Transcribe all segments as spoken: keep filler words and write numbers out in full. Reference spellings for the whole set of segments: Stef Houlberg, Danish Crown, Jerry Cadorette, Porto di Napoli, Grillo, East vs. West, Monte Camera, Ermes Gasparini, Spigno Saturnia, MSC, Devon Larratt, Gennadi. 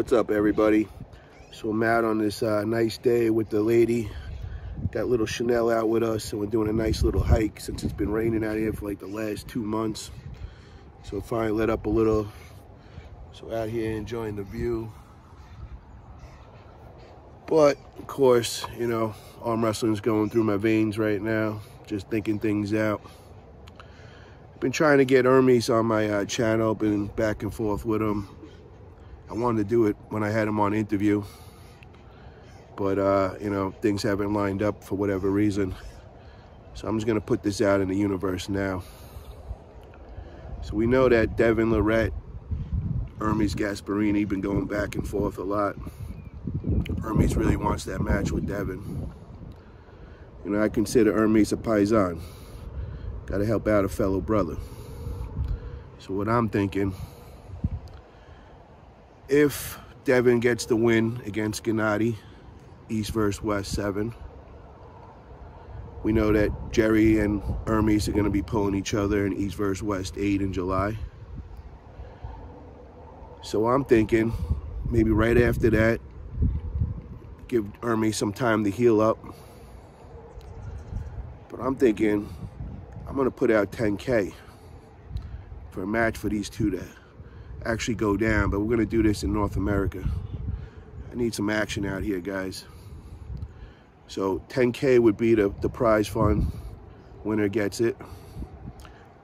What's up, everybody? So I'm out on this uh, nice day with the lady. Got little Chanel out with us, and we're doing a nice little hike since it's been raining out here for like the last two months. So finally let up a little. So out here enjoying the view. But of course, you know, arm wrestling's going through my veins right now. Just thinking things out. Been trying to get Ermes on my uh, channel, been back and forth with him. I wanted to do it when I had him on interview, but uh, you know, things haven't lined up for whatever reason. So I'm just gonna put this out in the universe now. So we know that Devon Larratt, Ermes Gasparini, been going back and forth a lot. Ermes really wants that match with Devon. You know, I consider Ermes a paisan. Gotta help out a fellow brother. So what I'm thinking, if Devon gets the win against Gennadi, East versus. West seven, we know that Jerry and Ermes are gonna be pulling each other in East versus. West eight in July. So I'm thinking, maybe right after that, give Ermes some time to heal up. But I'm thinking, I'm gonna put out ten K for a match for these two to actually go down, but we're gonna do this in North America. I need some action out here, guys. So ten K would be the, the prize fund, winner gets it.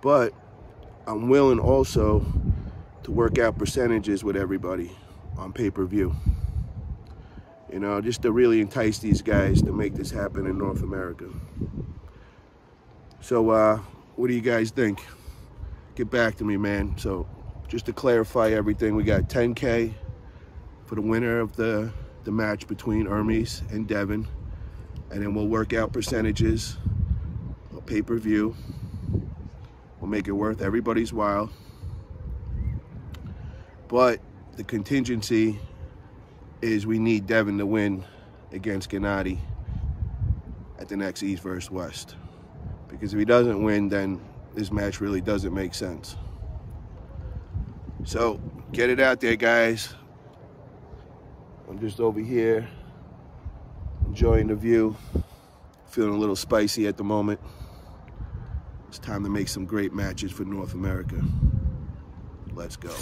But I'm willing also to work out percentages with everybody on pay-per-view. You know, just to really entice these guys to make this happen in North America. So uh, what do you guys think? Get back to me, man. So just to clarify everything, we got ten K for the winner of the, the match between Ermes and Devon. And then we'll work out percentages, a pay-per-view. We'll make it worth everybody's while. But the contingency is we need Devon to win against Gennadi at the next East versus. West. Because if he doesn't win, then this match really doesn't make sense. So get it out there, guys. I'm just over here enjoying the view. Feeling a little spicy at the moment. It's time to make some great matches for North America. Let's go.